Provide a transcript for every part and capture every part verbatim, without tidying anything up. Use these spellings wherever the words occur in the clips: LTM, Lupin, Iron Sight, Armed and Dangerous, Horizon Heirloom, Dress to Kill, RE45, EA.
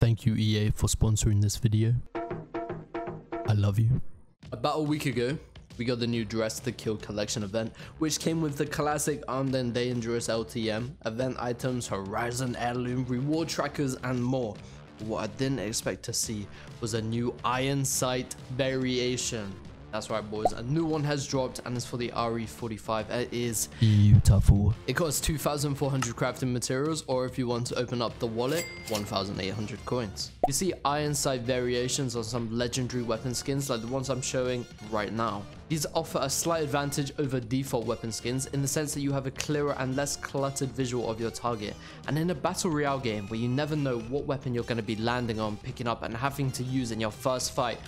Thank you, E A, for sponsoring this video. I love you. About a week ago, we got the new Dress to Kill collection event, which came with the classic Armed and Dangerous L T M, event items, Horizon Heirloom, reward trackers, and more. What I didn't expect to see was a new Iron Sight variation. That's right, boys. A new one has dropped, and it's for the R E forty-five. It is beautiful. It costs two thousand four hundred crafting materials, or if you want to open up the wallet, one thousand eight hundred coins. You see Iron Sight variations on some legendary weapon skins like the ones I'm showing right now. These offer a slight advantage over default weapon skins in the sense that you have a clearer and less cluttered visual of your target. And in a battle royale game where you never know what weapon you're going to be landing on, picking up, and having to use in your first fight,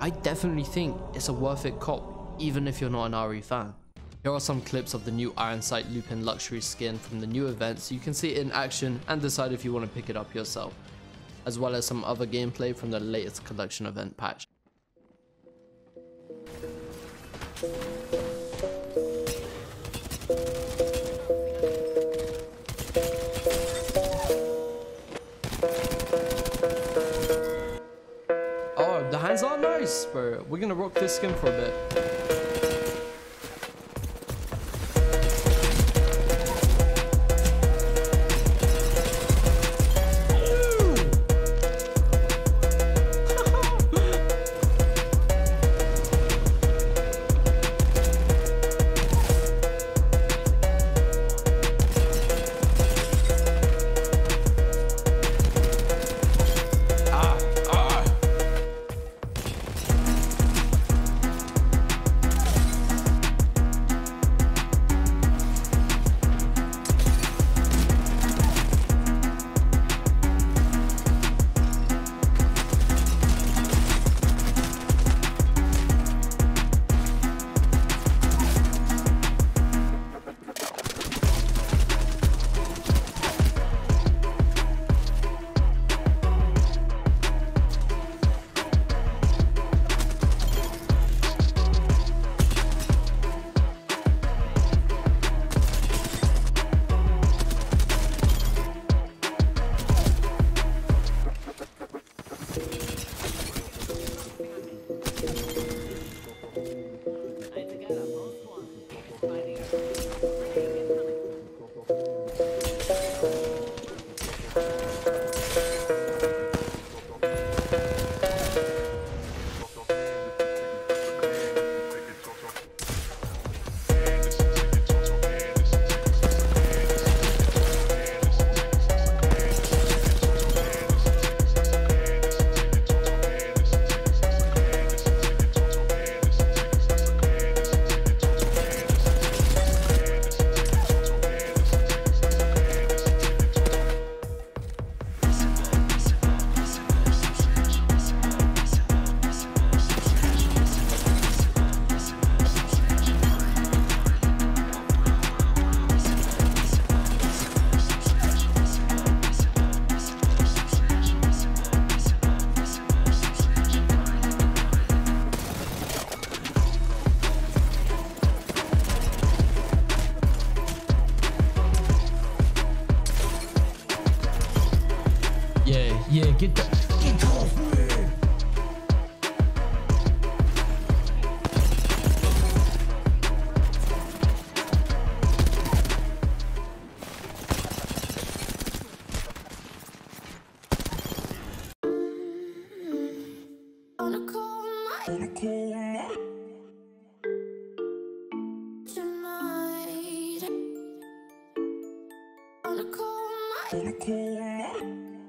I definitely think it's a worth it cop, even if you're not an R E fan. Here are some clips of the new Iron Sight Lupin luxury skin from the new event so you can see it in action and decide if you want to pick it up yourself, as well as some other gameplay from the latest collection event patch. Oh, the hands are nice, bro. We're gonna rock this skin for a bit. Yeah, yeah, get that. Get off me. Tonight.